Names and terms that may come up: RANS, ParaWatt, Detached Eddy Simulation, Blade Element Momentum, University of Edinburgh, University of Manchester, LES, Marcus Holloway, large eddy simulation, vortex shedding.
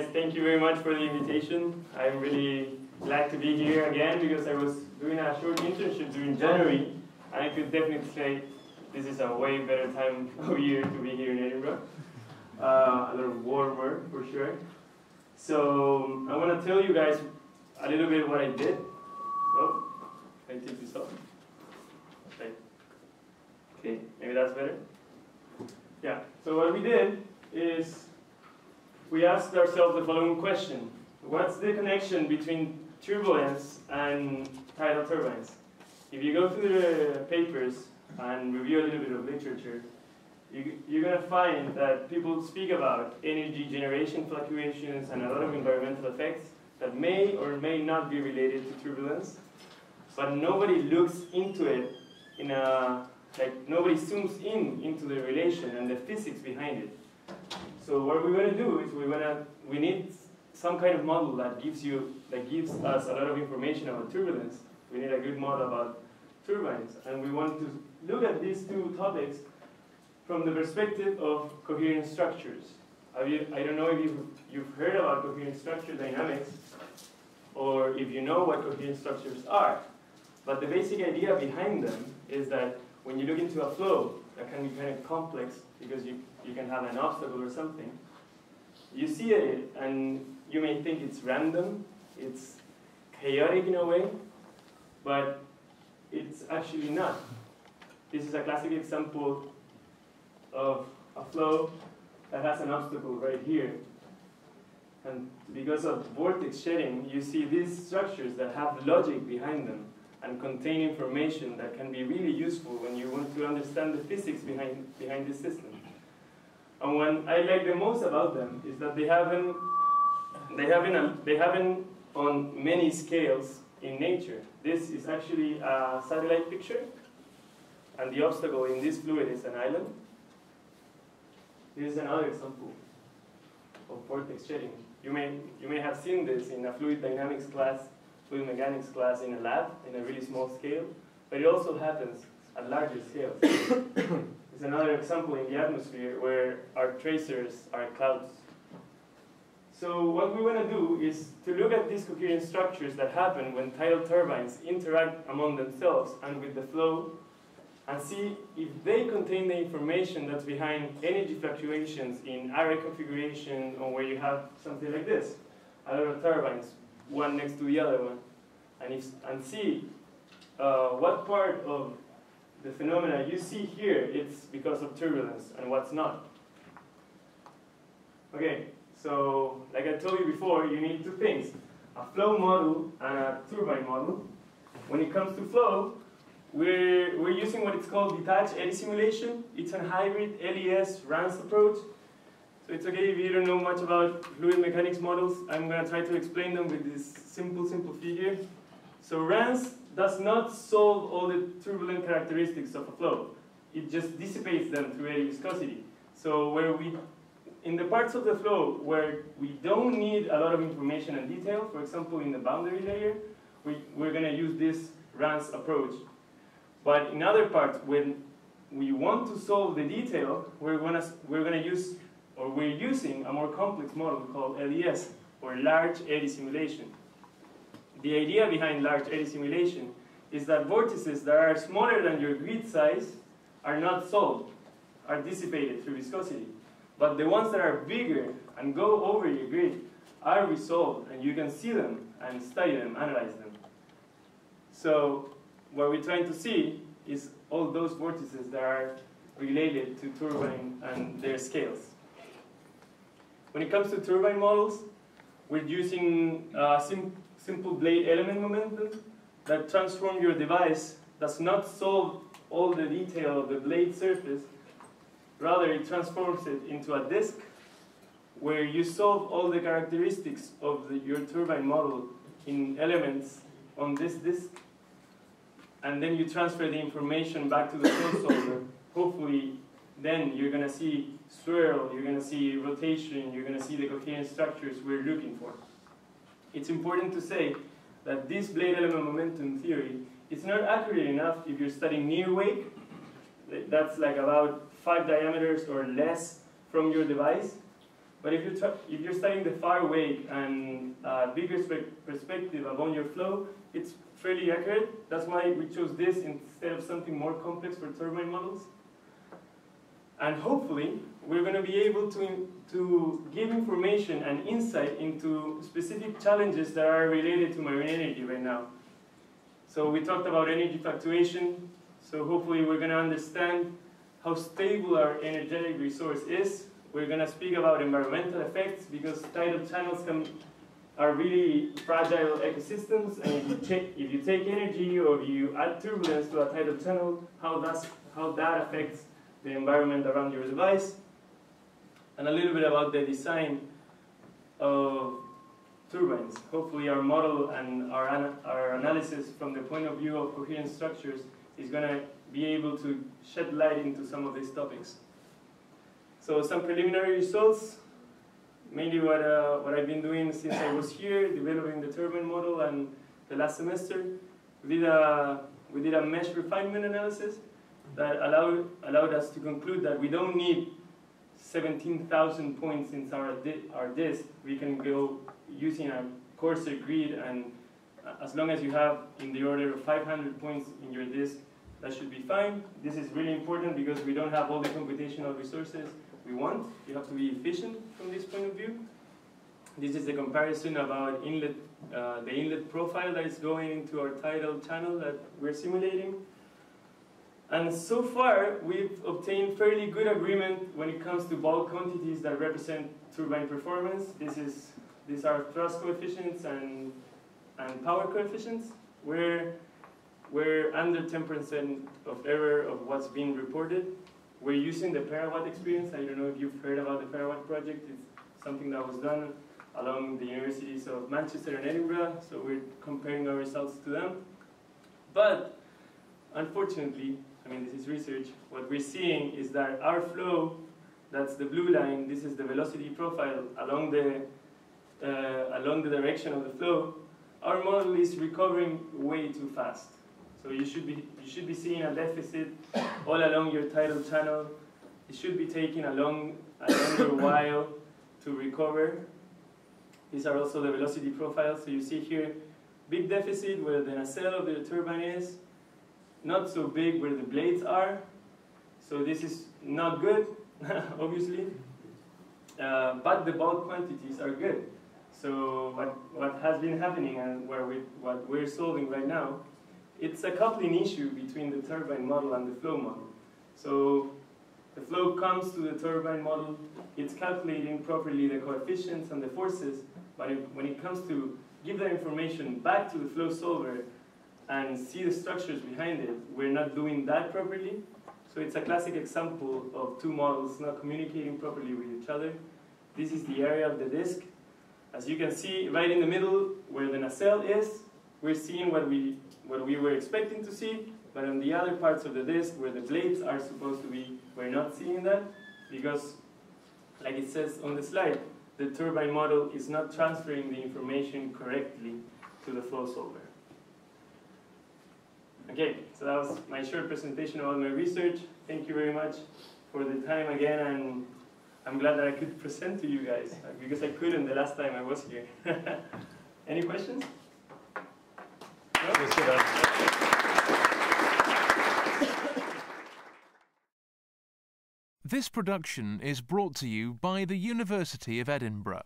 guys, thank you very much for the invitation. I'm really glad to be here again because I was doing a short internship during January, and I could definitely say this is a way better time of year to be here in Edinburgh. A little warmer for sure. So I want to tell you guys a little bit what I did. Oh, can I take this off? Okay, maybe that's better. Yeah, so what we did is we asked ourselves the following question. What's the connection between turbulence and tidal turbines? If you go through the papers and review a little bit of literature, you're going to find that people speak about energy generation fluctuations and a lot of environmental effects that may or may not be related to turbulence, but nobody looks into it in a, like, nobody zooms in into the relation and the physics behind it. So what we're going to do is we need some kind of model that gives us a lot of information about turbulence. We need a good model about turbines, and we want to look at these two topics from the perspective of coherent structures. I don't know if you've heard about coherent structure dynamics, or if you know what coherent structures are, but the basic idea behind them is that when you look into a flow that can be kind of complex because you can have an obstacle or something, you see it and you may think it's random, it's chaotic in a way, but it's actually not. This is a classic example of a flow that has an obstacle right here. And because of vortex shedding, you see these structures that have logic behind them and contain information that can be really useful when you want to understand the physics behind this system. And what I like the most about them is that they happen on many scales in nature. This is actually a satellite picture, and the obstacle in this fluid is an island. This is another example of vortex shedding. You may have seen this in a fluid dynamics class, fluid mechanics class in a lab, in a really small scale, but it also happens at larger scales. It's another example in the atmosphere where our tracers are clouds. So what we want to do is to look at these coherent structures that happen when tidal turbines interact among themselves and with the flow, and see if they contain the information that's behind energy fluctuations in array configuration, or where you have something like this, a lot of turbines, one next to the other one, and see what part of the phenomena you see here it's because of turbulence and what's not. Okay, so like I told you before, you need two things, a flow model and a turbine model. When it comes to flow, we're using what is called detached eddy simulation. It's a hybrid LES RANS approach. So it's okay if you don't know much about fluid mechanics models. I'm going to try to explain them with this simple figure. So RANS does not solve all the turbulent characteristics of a flow. It just dissipates them through eddy viscosity. So in the parts of the flow where we don't need a lot of information and detail, for example in the boundary layer, we're going to use this RANS approach. But in other parts, when we want to solve the detail, we're using a more complex model called LES, or large eddy simulation. The idea behind large eddy simulation is that vortices that are smaller than your grid size are not solved, are dissipated through viscosity. But the ones that are bigger and go over your grid are resolved, and you can see them and study them, analyze them. So what we're trying to see is all those vortices that are related to turbine and their scales. When it comes to turbine models, we're using simple blade element momentum that transforms your device, does not solve all the detail of the blade surface, rather it transforms it into a disk where you solve all the characteristics of your turbine model in elements on this disk, and then you transfer the information back to the flow solver. Hopefully, then you're going to see swirl, you're going to see rotation, you're going to see the coherent structures we're looking for. It's important to say that this blade element momentum theory is not accurate enough if you're studying near wake. That's like about 5 diameters or less from your device. But if you're studying the far away and bigger perspective upon your flow, it's fairly accurate. That's why we chose this instead of something more complex for turbine models. And hopefully, we're going to be able to give information and insight into specific challenges that are related to marine energy right now. So we talked about energy fluctuation, so hopefully we're going to understand how stable our energetic resource is. We're going to speak about environmental effects, because tidal channels are really fragile ecosystems, and if you take energy or you add turbulence to a tidal channel, how that affects the environment around your device, and a little bit about the design of turbines. Hopefully our model and our analysis from the point of view of coherent structures is going to be able to shed light into some of these topics. So some preliminary results, mainly what I've been doing since I was here, developing the turbine model, and the last semester we did a mesh refinement analysis that allowed us to conclude that we don't need 17,000 points in our disk. We can go using a coarser grid, and as long as you have in the order of 500 points in your disk, that should be fine. This is really important because we don't have all the computational resources we want. You have to be efficient from this point of view. This is a comparison about the inlet profile that is going into our tidal channel that we're simulating. And so far, we've obtained fairly good agreement when it comes to bulk quantities that represent turbine performance. These are thrust coefficients and power coefficients. We're under 10% of error of what's being reported. We're using the ParaWatt experience. I don't know if you've heard about the ParaWatt project. It's something that was done along the Universities of Manchester and Edinburgh, so we're comparing our results to them. But unfortunately, I mean, this is research, what we're seeing is that our flow, that's the blue line, this is the velocity profile along the direction of the flow, our model is recovering way too fast. So you should be seeing a deficit all along your tidal channel. It should be taking a longer while to recover. These are also the velocity profiles. So you see here, big deficit where the nacelle of the turbine is, not so big where the blades are. So this is not good, obviously. But the bulk quantities are good. So what has been happening and what we're solving right now, it's a coupling issue between the turbine model and the flow model. So the flow comes to the turbine model, it's calculating properly the coefficients and the forces, but when it comes to give that information back to the flow solver and see the structures behind it, we're not doing that properly. So it's a classic example of two models not communicating properly with each other. This is the area of the disk. As you can see, right in the middle where the nacelle is, we're seeing what we were expecting to see, but on the other parts of the disk where the blades are supposed to be, we're not seeing that because, like it says on the slide, the turbine model is not transferring the information correctly to the flow solver. Okay, so that was my short presentation about my research. Thank you very much for the time again, and I'm glad that I could present to you guys because I couldn't the last time I was here. Any questions? No? This production is brought to you by the University of Edinburgh.